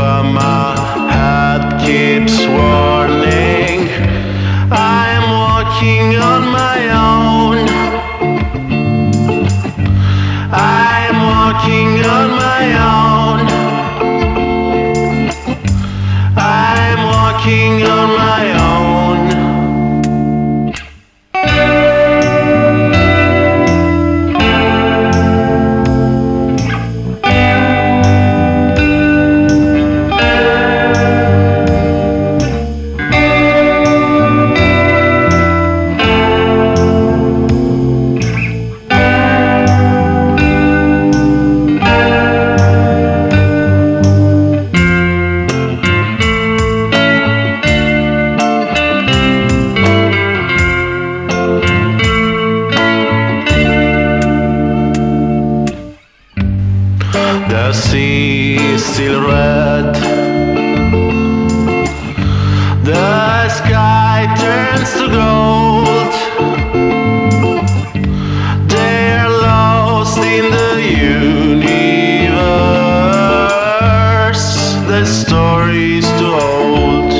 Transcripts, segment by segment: but my head keeps warning. I'm walking on my own. I'm walking on my own. I'm walking on my own. The sea is still red. The sky turns to gold. They're lost in the universe. The story's too old.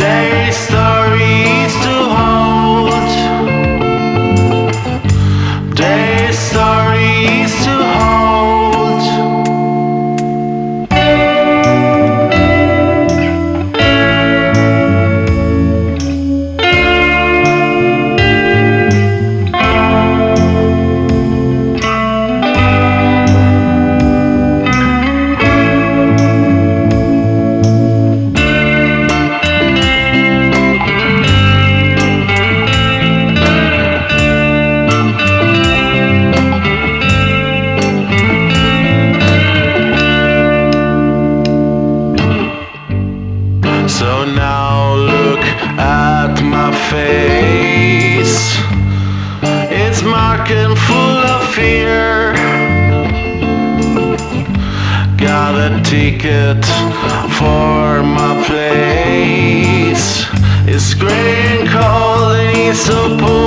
Their story is too old. Their story So now look at my face. It's marked and full of fear. Got a ticket for my place. It's grey and cold and it's so poor.